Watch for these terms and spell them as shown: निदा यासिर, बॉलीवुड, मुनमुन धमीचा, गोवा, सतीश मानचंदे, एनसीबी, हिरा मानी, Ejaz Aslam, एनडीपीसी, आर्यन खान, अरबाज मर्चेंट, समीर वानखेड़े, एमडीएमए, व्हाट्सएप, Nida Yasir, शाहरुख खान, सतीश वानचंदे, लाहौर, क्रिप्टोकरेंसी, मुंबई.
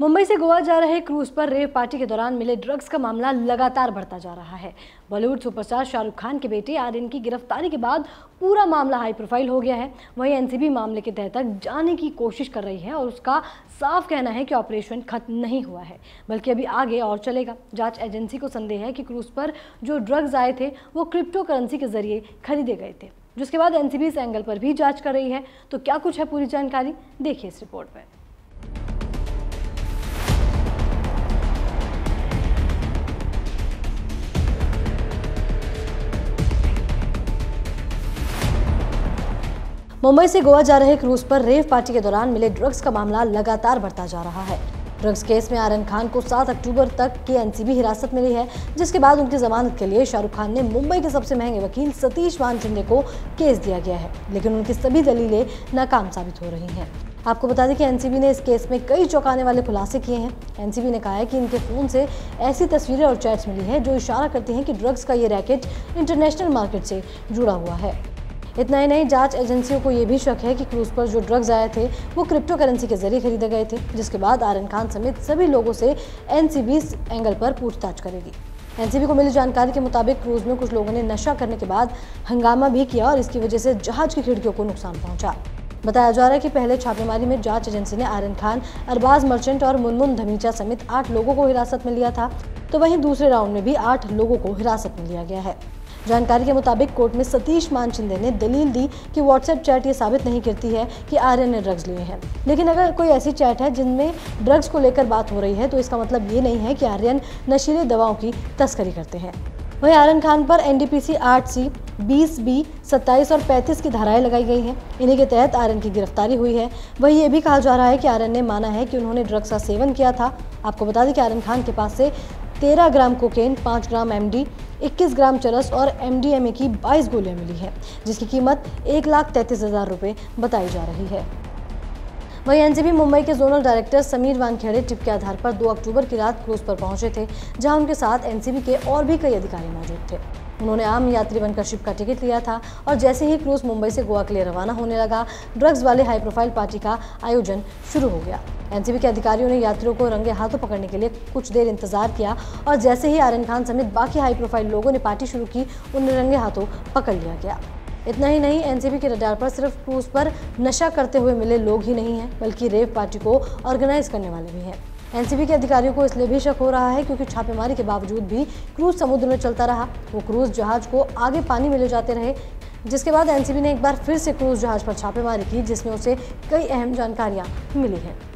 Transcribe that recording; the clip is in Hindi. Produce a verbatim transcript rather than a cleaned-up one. मुंबई से गोवा जा रहे क्रूज पर रेव पार्टी के दौरान मिले ड्रग्स का मामला लगातार बढ़ता जा रहा है। बॉलीवुड सुपरस्टार शाहरुख खान के बेटे आर्यन की गिरफ्तारी के बाद पूरा मामला हाई प्रोफाइल हो गया है। वहीं एनसीबी मामले के तह तक जाने की कोशिश कर रही है और उसका साफ कहना है कि ऑपरेशन खत्म नहीं हुआ है, बल्कि अभी आगे और चलेगा। जांच एजेंसी को संदेह है कि क्रूज पर जो ड्रग्स आए थे वो क्रिप्टो करेंसी के जरिए खरीदे गए थे, जिसके बाद एनसीबी इस एंगल पर भी जाँच कर रही है। तो क्या कुछ है पूरी जानकारी, देखिए इस रिपोर्ट में। मुंबई से गोवा जा रहे क्रूज पर रेव पार्टी के दौरान मिले ड्रग्स का मामला लगातार बढ़ता जा रहा है। ड्रग्स केस में आर्यन खान को सात अक्टूबर तक की एनसीबी हिरासत मिली है, जिसके बाद उनकी जमानत के लिए शाहरुख खान ने मुंबई के सबसे महंगे वकील सतीश वानचंदे को केस दिया गया है, लेकिन उनकी सभी दलीलें नाकाम साबित हो रही हैं। आपको बता दें कि एनसीबी ने इस केस में कई चौंकाने वाले खुलासे किए हैं। एनसीबी ने कहा है कि इनके फ़ोन से ऐसी तस्वीरें और चैट्स मिली हैं जो इशारा करती हैं कि ड्रग्स का ये रैकेट इंटरनेशनल मार्केट से जुड़ा हुआ है। इतना ही नहीं, जांच एजेंसियों को ये भी शक है कि क्रूज पर जो ड्रग्स आए थे वो क्रिप्टो करेंसी के जरिए खरीदे गए थे, जिसके बाद आर्यन खान समेत सभी लोगों से एनसीबी इस एंगल पर पूछताछ करेगी। एनसीबी को मिली जानकारी के मुताबिक क्रूज में कुछ लोगों ने नशा करने के बाद हंगामा भी किया और इसकी वजह से जहाज की खिड़कियों को नुकसान पहुंचा। बताया जा रहा है कि पहले छापेमारी में जांच एजेंसी ने आर्यन खान, अरबाज मर्चेंट और मुनमुन धमीचा समेत आठ लोगों को हिरासत में लिया था, तो वहीं दूसरे राउंड में भी आठ लोगों को हिरासत में लिया गया है। जानकारी के मुताबिक कोर्ट में सतीश मानचंदे ने दलील दी कि व्हाट्सएप चैट ये साबित नहीं करती है कि आर्यन ने ड्रग्स लिए हैं, लेकिन अगर कोई ऐसी चैट है जिनमें ड्रग्स को लेकर बात हो रही है तो इसका मतलब ये नहीं है कि आर्यन नशीले दवाओं की तस्करी करते हैं। वहीं आर्यन खान पर एनडीपीसी आठ सी, बीस बी, सत्ताईस और पैंतीस की धाराएं लगाई गई हैं। इन्हीं के तहत आर्यन की गिरफ्तारी हुई है। वहीं ये भी कहा जा रहा है कि आर्यन ने माना है कि उन्होंने ड्रग्स का सेवन किया था। आपको बता दें कि आर्यन खान के पास से तेरह ग्राम कोकेन, पाँच ग्राम एमडी, इक्कीस ग्राम चरस और एमडीएमए की बाईस गोलियां मिली है, जिसकी कीमत एक लाख तैंतीस हजार रुपये बताई जा रही है। वहीं एनसीबी मुंबई के zonal director समीर वानखेड़े tip के आधार पर दो अक्टूबर की रात क्रूज पर पहुंचे थे, जहां उनके साथ एनसीबी के और भी कई अधिकारी मौजूद थे। उन्होंने आम यात्री बनकर शिप का टिकट लिया था और जैसे ही क्रूज मुंबई से गोवा के लिए रवाना होने लगा, ड्रग्स वाले हाई प्रोफाइल पार्टी का आयोजन शुरू हो गया। एनसीबी के अधिकारियों ने यात्रियों को रंगे हाथों पकड़ने के लिए कुछ देर इंतजार किया और जैसे ही आर्यन खान समेत बाकी हाई प्रोफाइल लोगों ने पार्टी शुरू की, उन्हें रंगे हाथों पकड़ लिया गया। इतना ही नहीं, एनसीबी के रडार पर सिर्फ क्रूज पर नशा करते हुए मिले लोग ही नहीं हैं, बल्कि रेव पार्टी को ऑर्गेनाइज करने वाले भी हैं। एनसीबी के अधिकारियों को इसलिए भी शक हो रहा है क्योंकि छापेमारी के बावजूद भी क्रूज समुद्र में चलता रहा। वो क्रूज जहाज को आगे पानी में ले जाते रहे, जिसके बाद एनसीबी ने एक बार फिर से क्रूज जहाज पर छापेमारी की, जिसमें उसे कई अहम जानकारियाँ मिली हैं।